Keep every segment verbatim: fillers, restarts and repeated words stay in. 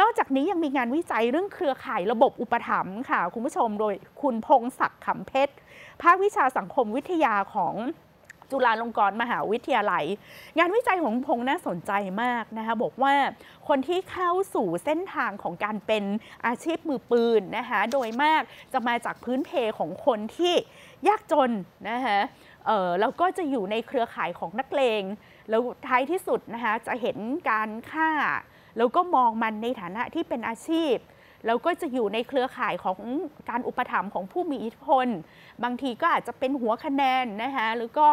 นอกจากนี้ยังมีงานวิจัยเรื่องเครือข่ายระบบอุปถัมภ์ค่ะคุณผู้ชมโดยคุณพงศักดิ์ขำเพชรภาควิชาสังคมวิทยาของจุฬาลงกรณ์มหาวิทยาลัยงานวิจัยของพงน่าสนใจมากนะคะบอกว่าคนที่เข้าสู่เส้นทางของการเป็นอาชีพมือปืนนะคะโดยมากจะมาจากพื้นเพของคนที่ยากจนนะคะแล้วก็จะอยู่ในเครือข่ายของนักเลงแล้วท้ายที่สุดนะคะจะเห็นการฆ่าแล้วก็มองมันในฐานะที่เป็นอาชีพแล้วก็จะอยู่ในเครือข่ายของการอุปถัมภ์ของผู้มีอิทธิพลบางทีก็อาจจะเป็นหัวคะแนนนะคะแล้วก็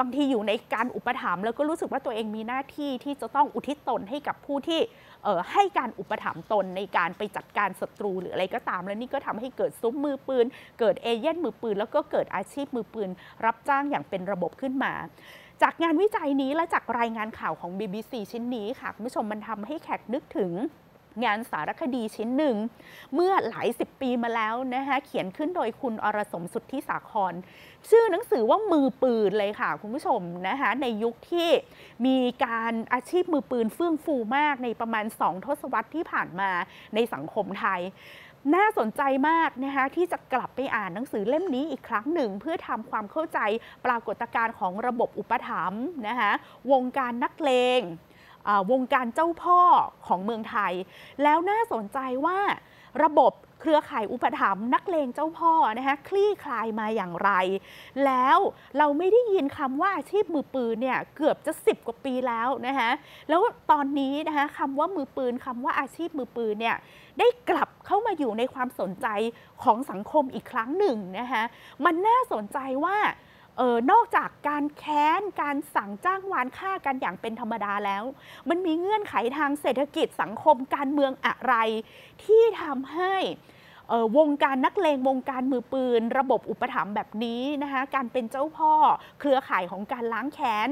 บางทีอยู่ในการอุปถัมภ์แล้วก็รู้สึกว่าตัวเองมีหน้าที่ที่จะต้องอุทิศตนให้กับผู้ที่ให้การอุปถัมภ์ตนในการไปจัดการศัตรูหรืออะไรก็ตามแล้วนี่ก็ทำให้เกิดซุ้มมือปืนเกิดเอเย่นมือปืนแล้วก็เกิดอาชีพมือปืนรับจ้างอย่างเป็นระบบขึ้นมาจากงานวิจัยนี้และจากรายงานข่าวของ บี บี ซี ชิ้นนี้ค่ะคุณผู้ชมมันทำให้แขกนึกถึงงานสารคดีชิ้นหนึ่งเมื่อหลายสิบปีมาแล้วนะคะเขียนขึ้นโดยคุณอรสมสุทธิสาครชื่อหนังสือว่ามือปืนเลยค่ะคุณผู้ชมนะคะในยุคที่มีการอาชีพมือปืนเฟื่องฟูมากในประมาณสองทศวรรษที่ผ่านมาในสังคมไทยน่าสนใจมากนะคะที่จะกลับไปอ่านหนังสือเล่มนี้อีกครั้งหนึ่งเพื่อทำความเข้าใจปรากฏการณ์ของระบบอุปถัมภ์นะคะวงการนักเลงวงการเจ้าพ่อของเมืองไทยแล้วน่าสนใจว่าระบบเครือข่ายอุปถัมภ์นักเลงเจ้าพ่อนะคะคลี่คลายมาอย่างไรแล้วเราไม่ได้ยินคำว่าอาชีพมือปืนเนี่ยเกือบจะสิบกว่าปีแล้วนะคะแล้วตอนนี้นะคะคำว่ามือปืนคำว่าอาชีพมือปืนเนี่ยได้กลับเข้ามาอยู่ในความสนใจของสังคมอีกครั้งหนึ่งนะคะมันน่าสนใจว่านอกจากการแค้นการสั่งจ้างวานฆ่ากันอย่างเป็นธรรมดาแล้วมันมีเงื่อนไขทางเศรษฐกิจสังคมการเมืองอะไรที่ทำให้วงการนักเลงวงการมือปืนระบบอุปถัมภ์แบบนี้นะคะการเป็นเจ้าพ่อเครือข่ายของการล้างแค้น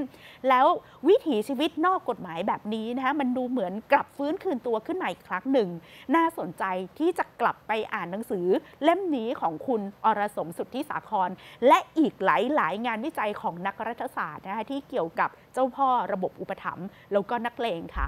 แล้ววิถีชีวิตนอกกฎหมายแบบนี้นะคะมันดูเหมือนกลับฟื้นคืนตัวขึ้นมาอีกครั้งหนึ่งน่าสนใจที่จะกลับไปอ่านหนังสือเล่มนี้ของคุณอรสมสุทธิสาครและอีกหลายๆงานวิจัยของนักรัฐศาสตร์นะคะที่เกี่ยวกับเจ้าพ่อระบบอุปถัมภ์แล้วก็นักเลงค่ะ